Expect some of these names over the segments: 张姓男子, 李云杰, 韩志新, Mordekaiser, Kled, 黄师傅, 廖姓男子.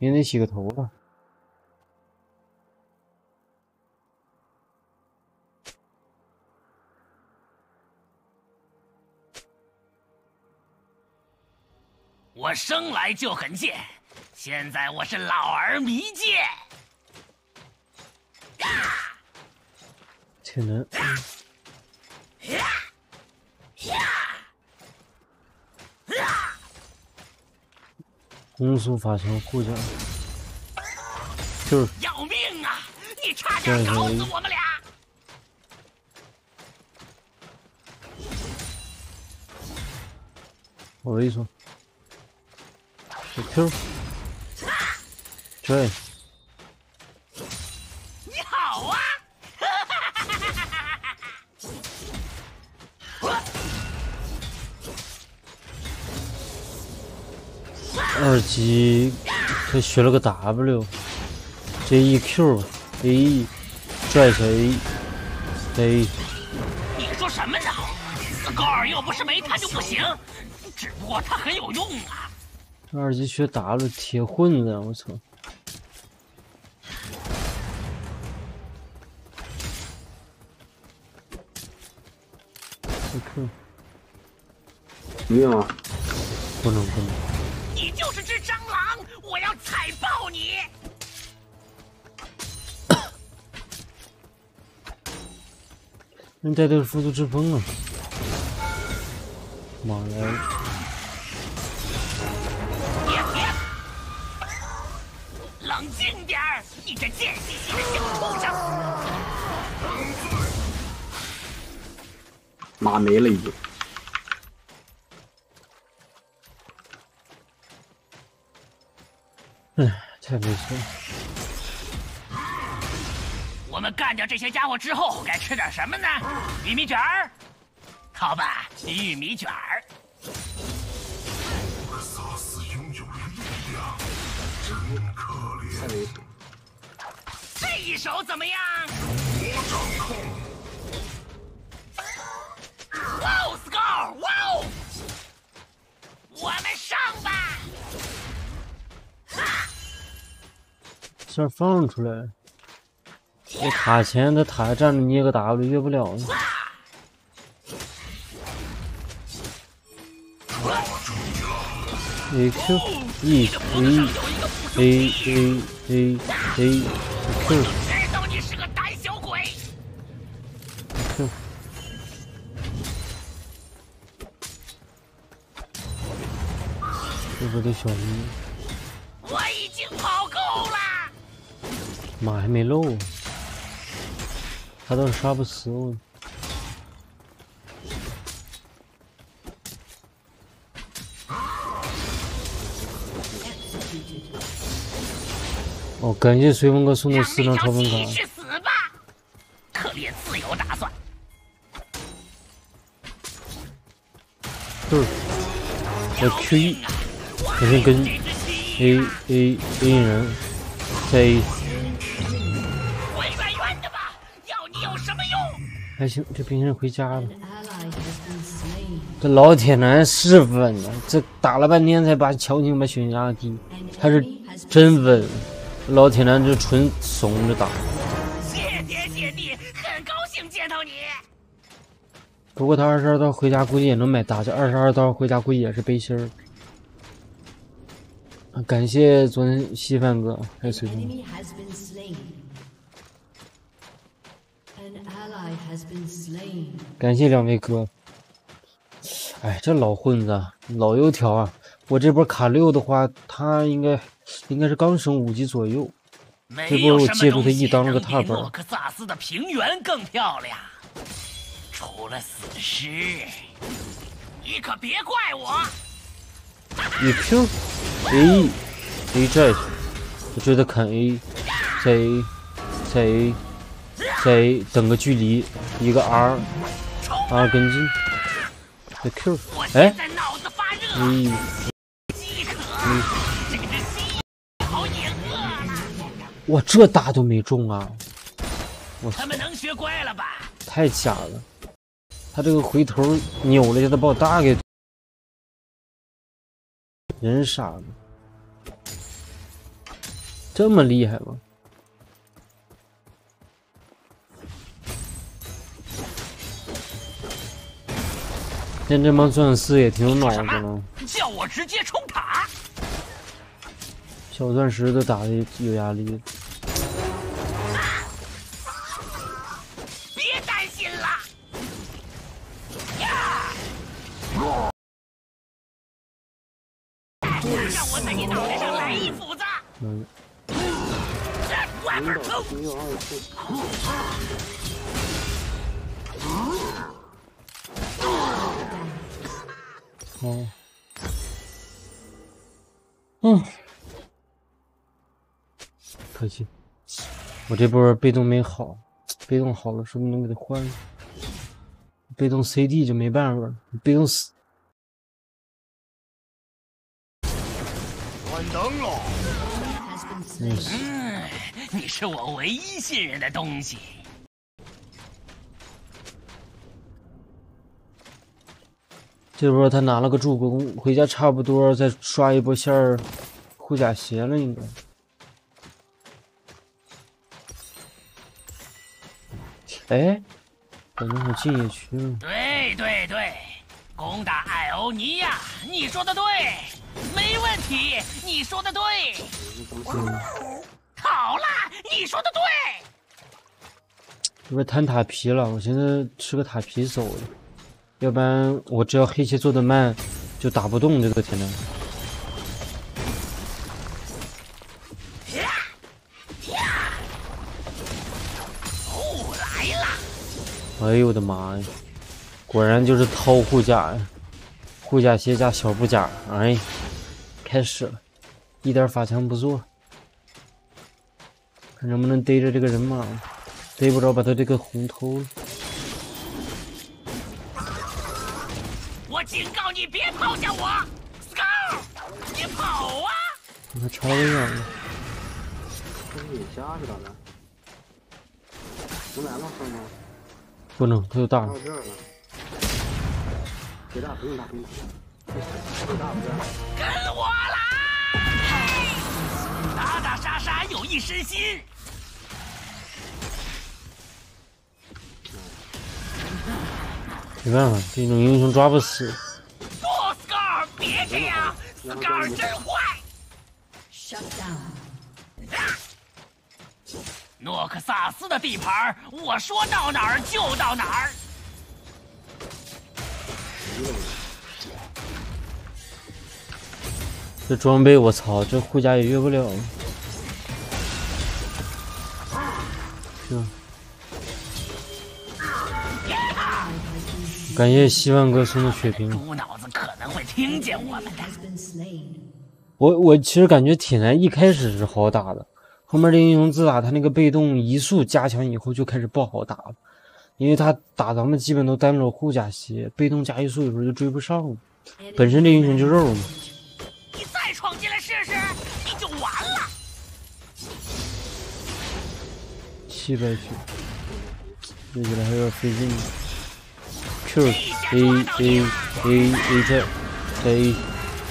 也得洗个头发。我生来就很贱，现在我是老而弥贱。天哪！ 攻速法强护甲，就是要命啊！你差点搞死我们俩。我的一手，这 Q， 对，你好啊！二级，他学了个 W， 这一 Q A， 拽谁 A？ 你说什么呢？高尔又不是没他就不行，只不过他很有用啊。二级学 W， 铁混子，我操！这 Q， 怎么样？不能。 就是只蟑螂，我要踩爆你！那带队是复苏之风啊！马来，别别，冷静点儿！你这贱兮兮的小畜生！妈没了已经。 唉，太悲催了。我们干掉这些家伙之后，该吃点什么呢？玉米卷儿，好吧，玉米卷儿。我杀死拥有力量，真可怜。这一手怎么样？我掌控。哇哦，斯高尔，哇哦！我们上吧。 先放出来，这塔前他塔站着捏个 W 越不了了。A Q E A A A A Q。知道你是个胆小鬼。Q。这不得小鱼。 马还没漏，他倒是杀不死我。哦，感谢随风哥送的4张超分卡。去死吧！特别自由打算。对，我 Q 1，我先跟 A 人在 A。 还行，这冰人回家了。这老铁男是稳的，这打了半天才把乔宁把血压低，他是真稳。老铁男就纯怂着打。谢天谢地，很高兴见到你。不过他22刀回家估计也能买大，这22刀回家估计也是背心儿。感谢昨天稀饭哥，还有随风。 感谢两位哥，哎，这老混子老油条啊！我这波卡6的话，他应该是刚升5级左右。这波我借助他一当了个踏板。诺克萨斯的平原更漂亮，除了死尸，你可别怪我。你 Q A A 债，我觉得砍 A 再 A 再 A。 再等个距离，一个 R 跟进，再 Q， 哎，嗯，哇，这大都没中啊！我他们能学乖了吧？太假了，他这个回头扭了一下，他把我大给人傻了。这么厉害吗？现在这帮钻石也挺有脑子了。叫我直接冲塔！小钻石都打得有压力。 哦，嗯，可惜我这波被动没好，被动好了，说不定能给他换了。被动 CD 就没办法了，被动死。关灯了。嗯，你是我唯一信任的东西。 这波他拿了个助攻，回家差不多再刷一波线儿护甲鞋了，应该。哎，感觉我进野区了。对对对，攻打艾欧尼亚，你说的对，没问题，你说的对。好了，你说的对。这边摊塔皮了，我现在吃个塔皮走了。 要不然我只要黑切做的慢，就打不动这个铁链。哦，来了！哎呦我的妈呀！果然就是掏护甲呀，护甲鞋加小布甲。哎，开始了，一点法强不做，看能不能逮着这个人马，逮不着把他这个红偷了。 警告你别抛下我 ，Scar， 你跑啊！你还超危险了。跟野虾似的。能来吗？哥们？不能，他又大了。别大，不用大，不用大。别大，不用大。跟我来！打打杀杀有益身心。没办法，这种英雄抓不死。不 ，Scar， 别这样 ，Scar 真坏。Shut down。诺克萨斯的地盘，我说到哪儿就到哪儿。这装备，我操，这护甲也越不了。是。 感谢希望哥送的血瓶。猪脑子可能会听见我们的。我其实感觉铁男一开始是好打的，后面这英雄自打他那个被动移速加强以后就开始不好打了，因为他打咱们基本都单手护甲鞋，被动加移速有时候就追不上了。本身这英雄就肉嘛。你再闯进来试试，你就完了。700Q，这起来还有点费劲。 Q A 再 A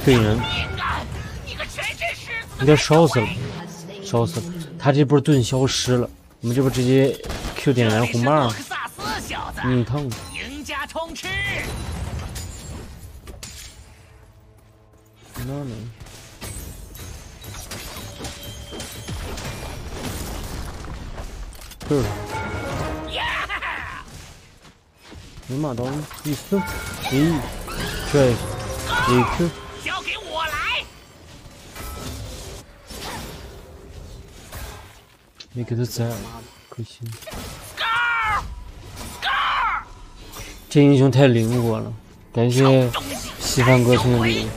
对人，应该烧死了，烧死了！他这波盾消失了，我们这波直接 Q 点燃红棒，嗯，痛！那呢？就是。 你马刀一撕，咦，拽，一撕，交给我来。没给他宰了，可惜。这英雄太灵活了，感谢西方哥送的礼物，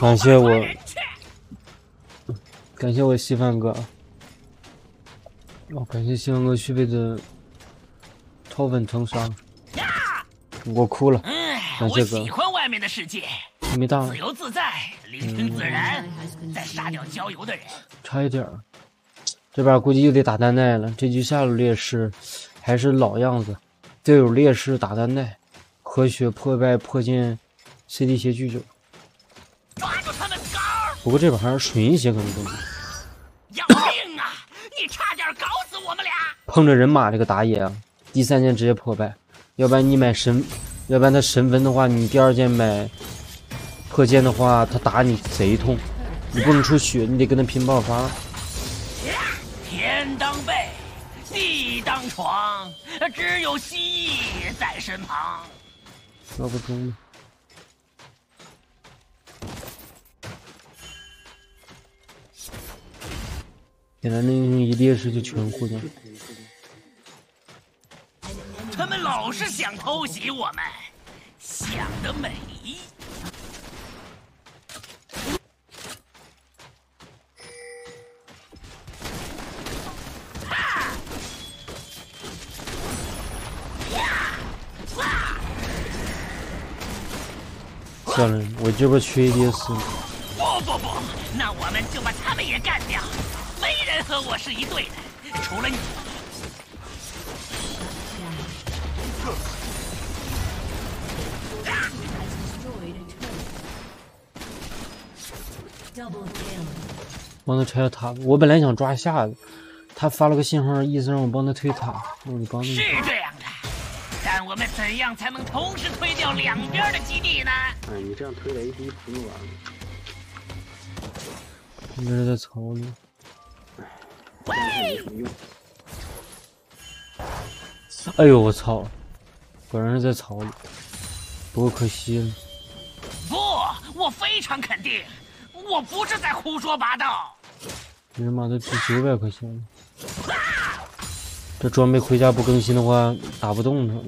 感谢我西方哥。 哦，感谢西方哥续费的掏粉成伤，我哭了。感谢哥。我喜欢外面的世界，没大自由自在，聆听自然，再杀掉郊游的人。差一点儿，这边估计又得打单带了。这局下路劣势还是老样子，队友劣势打单带，和血破败破剑 ，CD 鞋拒久。抓住他们！不过这把还是水银鞋可能更好。要命啊！你差点搞死我们俩！碰着人马这个打野啊，第三件直接破败。要不然你买神，要不然他神分的话，你第二件买破剑的话，他打你贼痛。你不能出血，你得跟他拼爆发。天当被，地当床，只有蜥蜴在身旁。要不中了。 点燃那英雄一劣势就全互掉。他们老是想偷袭我们，想得美！哈！呀！哇！算了，我这边缺一劣势。不，那我们就把他们也干掉。 和我是一队的，除了你。帮他拆了塔，我本来想抓下的，他发了个信号，意思让我帮他推塔，我就帮他。是这样的，但我们怎样才能同时推掉两边的基地呢？哎，你这样推雷逼不用完了。你这是在操呢？ 哎呦我操！果然是在草里，不过可惜了。不，我非常肯定，我不是在胡说八道。人马都值900块钱了，这装备盔甲不更新的话，打不动他了。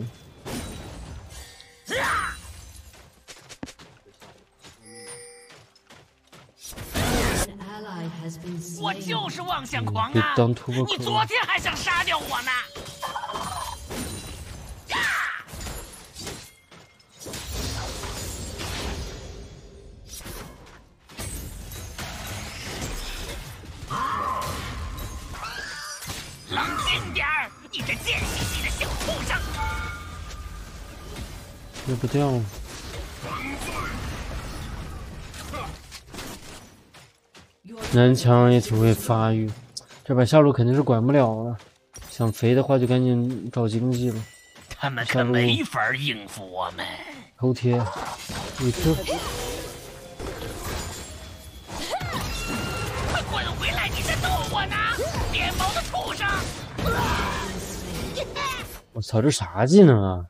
我就是妄想狂啊！你昨天还想杀掉我呢！冷静点儿，你这贱兮兮的小畜生！推不掉。 南墙也挺会发育，这把下路肯定是管不了了。想肥的话就赶紧找经济了。他们可没法应付我们。头贴，你这。快滚回来！你在逗我呢，脸毛的畜生！我操，这啥技能啊？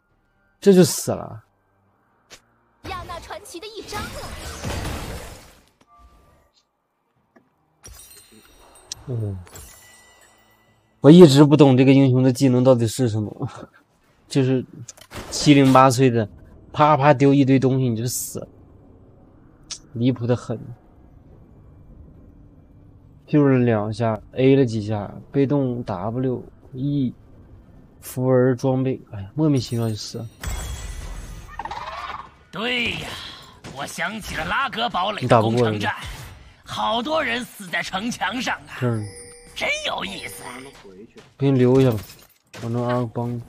这就死了。亚娜传奇的一章了。 嗯，我一直不懂这个英雄的技能到底是什么，就是708岁的，啪啪丢一堆东西你就死了，离谱的很。Q 了2下 ，A 了几下，被动 W E， 符文装备，哎呀，莫名其妙就死了。对呀，我想起了拉格堡垒的攻城战。 好多人死在城墙上啊！嗯，真有意思。给你留下吧，我能阿帮你。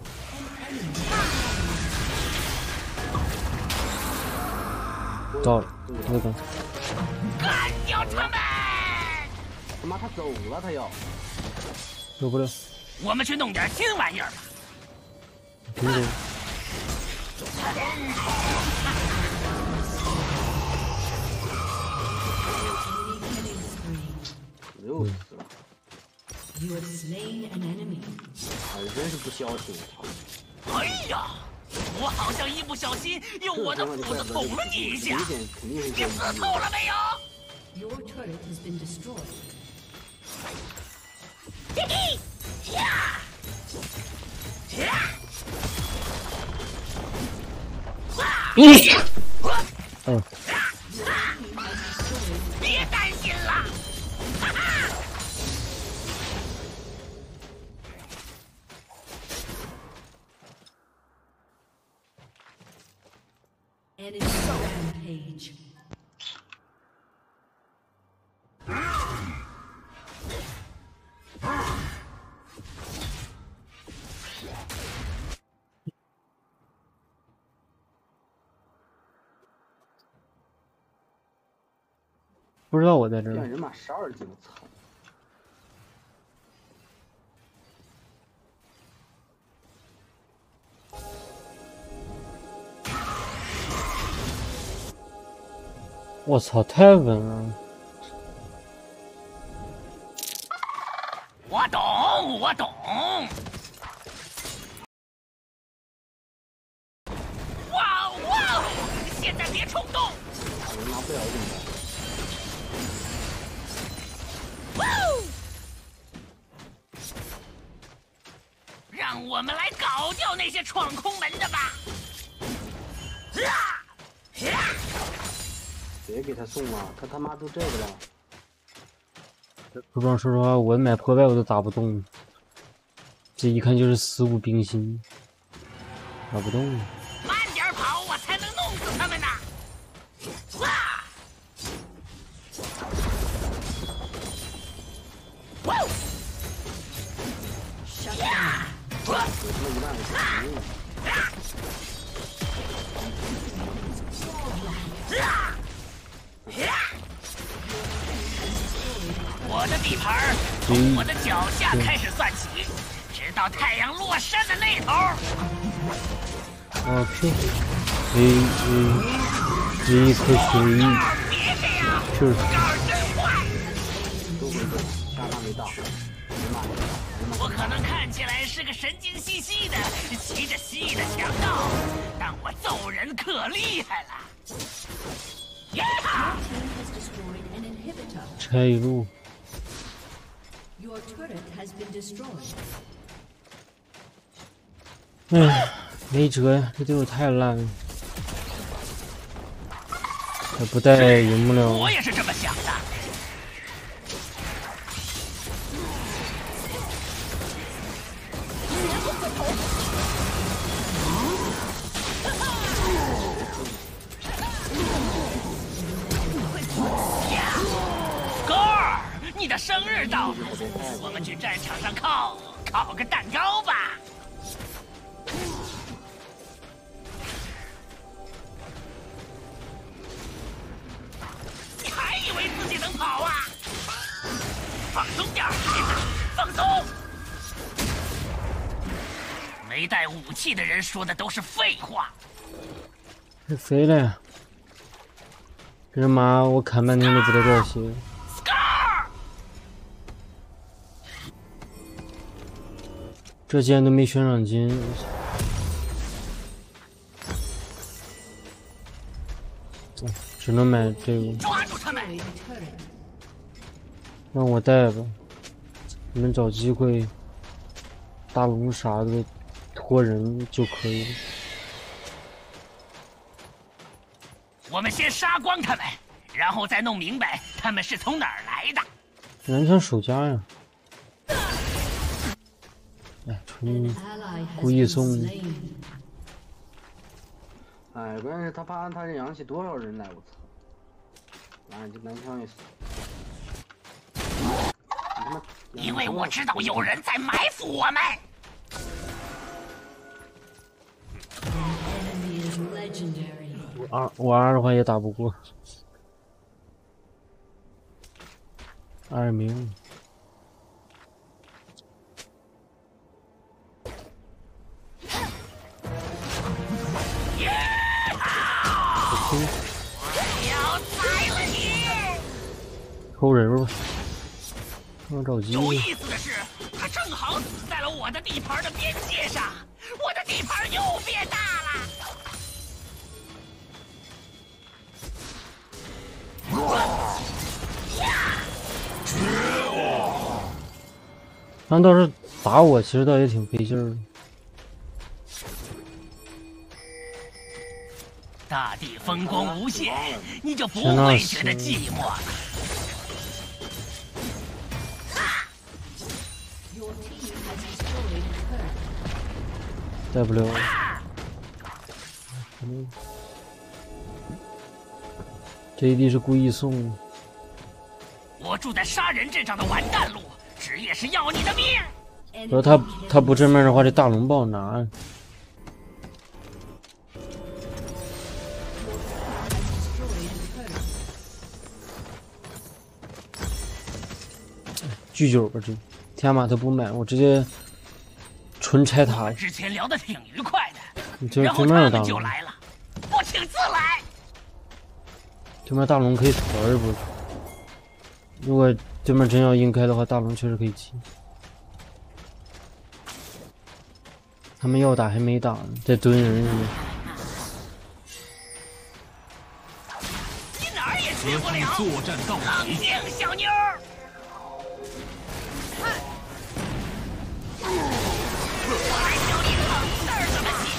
到了，那个。干掉他们！他妈，他走了，他要。走不了。我们去弄点新玩意儿吧。别走。又死了！还真是不消停。哎呀，我好像一不小心用我的斧子捅了你一下，你死透了没有？嘿嘿，呀，呀，嗯，别担心了。不知道我在这儿。人马12级，我操！我操，太稳了！我懂，我懂，哇哇！现在别冲动，我拿不了怎么办？哇哦！让我们来搞掉那些闯空门的吧！啊啊！别给他送了，他他妈都这个了。不装，说实话，我买破败我都打不动，这一看就是死无冰心，打不动。慢点跑，我才能弄死他们呢！哇！哇！呀！啊！ 我的地盘从我的脚下开始算起，直到太阳落山的那头。OK， 这一颗血玉，就是我可能看起来是个神经兮兮的、骑着蜥蜴的强盗，但我揍人可厉害了。 拆一路。哎，没辙呀，这队友太烂了，还不带赢不了。我也是这么想的。你的生日到了，我们去战场上烤个蛋糕吧。你还以为自己能跑啊？放松点，孩子，放松。没带武器的人说的都是废话。是谁的呀？这妈，我砍半天都不知道多少血。 这竟然都没悬赏金！只能买这个。抓住他们！让我带吧，你们找机会，大龙啥的拖人就可以了。我们先杀光他们，然后再弄明白他们是从哪儿来的。南昌守家呀！ 哎，纯故意送。哎，关键是他怕他这养起多少人来，我操！哎，这南昌也死。因为我知道有人在埋伏我们。我二的话也打不过，二也没用。 偷人吧，让着急。有意思的是，他正好死在了我的地盘的边界上，我的地盘又变大了。他倒是打我，其实倒也挺费劲儿的。大地风光无限，你就不会觉得寂寞了。 带不了。这一地是故意送的。我住在杀人镇上的完蛋路，职业是要你的命。主要他不正面的话，这大龙不好拿。拒酒吧这天马他不买，我直接纯拆他。之前聊的挺愉快的，然后他们就来了，不请自来。对面大龙可以死而不是，如果对面真要硬开的话，大龙确实可以骑。他们要打还没打呢，在蹲人什么。 作战到底，冷静，小妞儿。我来教你冷字儿怎么写。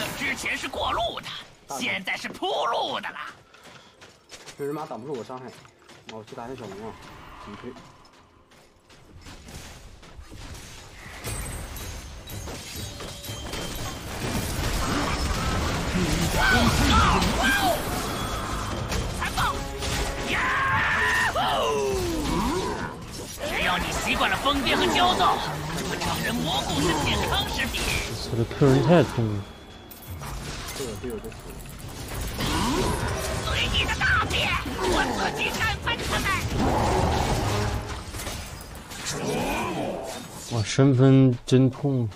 你之前是过路的，现在是铺路的了。这人马挡不住我伤害，我去打那小龙啊，你推。 残暴！呀吼！只要你习惯了疯癫和焦躁，这个成人蘑菇是健康食品。我的客人太聪明。这队友都死了。随你的大便，我自己干翻他们！哇，身份真痛。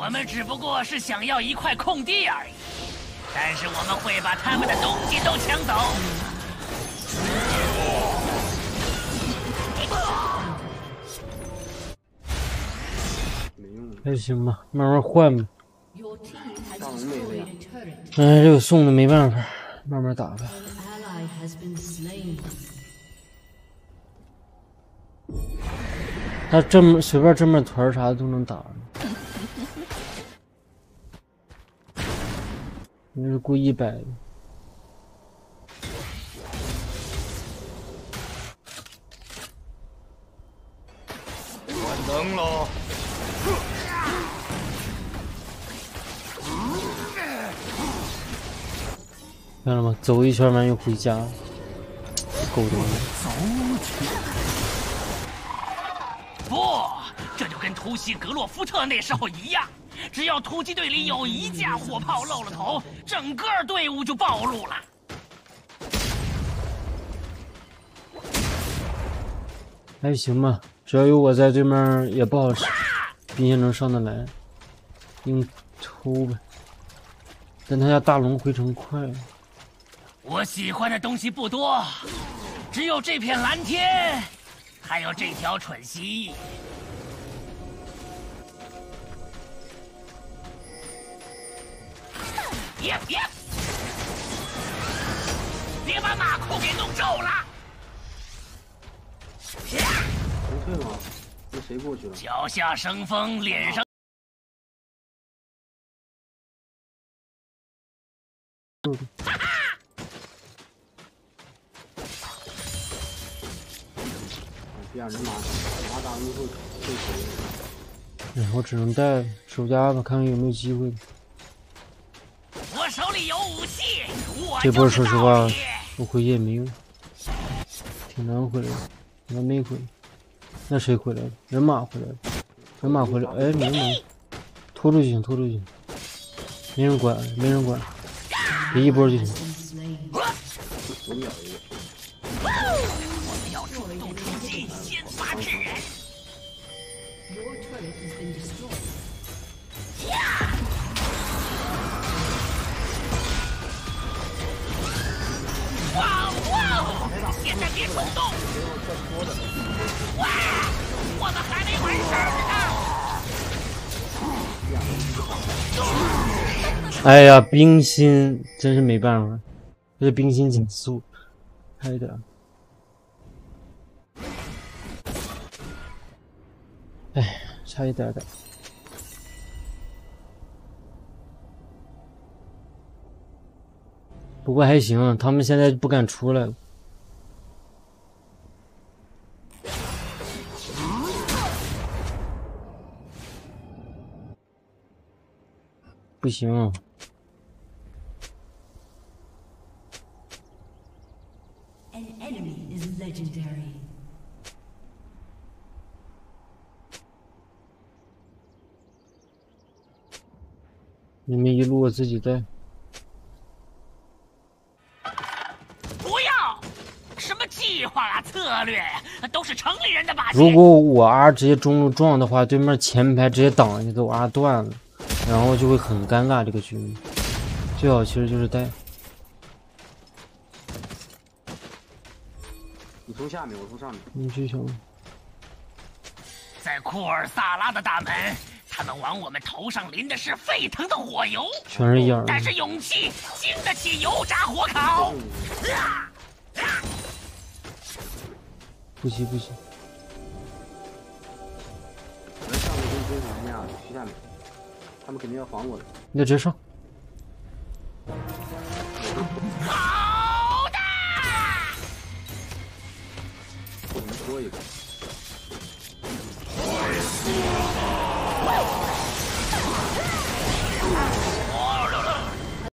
我们只不过是想要一块空地而已，但是我们会把他们的东西都抢走。还行吧，慢慢换吧。哎，这个送的没办法，慢慢打吧。 他这么随便这么团啥都能打，你是故意摆的。我能喽！看到吗？走一圈完又回家，狗东西。 不，这就跟突袭格洛夫特那时候一样，只要突击队里有一架火炮露了头，整个队伍就暴露了。还行吧，只要有我在，对面也不好使，并且能上得来，硬抽呗。但他家大龙回城快。我喜欢的东西不多，只有这片蓝天。 还有这条蠢蜥蜴，别把马裤给弄皱了！不对吗？那谁过去了？脚下生风，脸上哈哈。 哎，我只能带守家吧，看看有没有机会。我手里有武器，这波说实话，我回去也没用，挺难回来的。我没回来，那谁回来了？人马回来了，人马回来。哎，没没，拖住就行，拖住就行，没人管，没人管，别一波就行。我秒一个。 现在别冲动！哇，我们还没完事呢！哎呀，冰心真是没办法，这冰心减速，还有点。哎，差一点点。 不过还行，他们现在不敢出来了。不行，你们一路我自己带。不要，什么计划啊、策略呀、啊，都是城里人的把戏。如果我 R 直接中路撞的话，对面前排直接挡下去给我 R 断了，然后就会很尴尬这个局面。最好其实就是带。你从下面，我从上面。你去球。在库尔萨拉的大门。 他们往我们头上淋的是沸腾的火油，全是烟。但是勇气经得起油炸火烤。不行不行，我们上面跟追什么呀？去下面，他们肯定要防我的。你就直接上。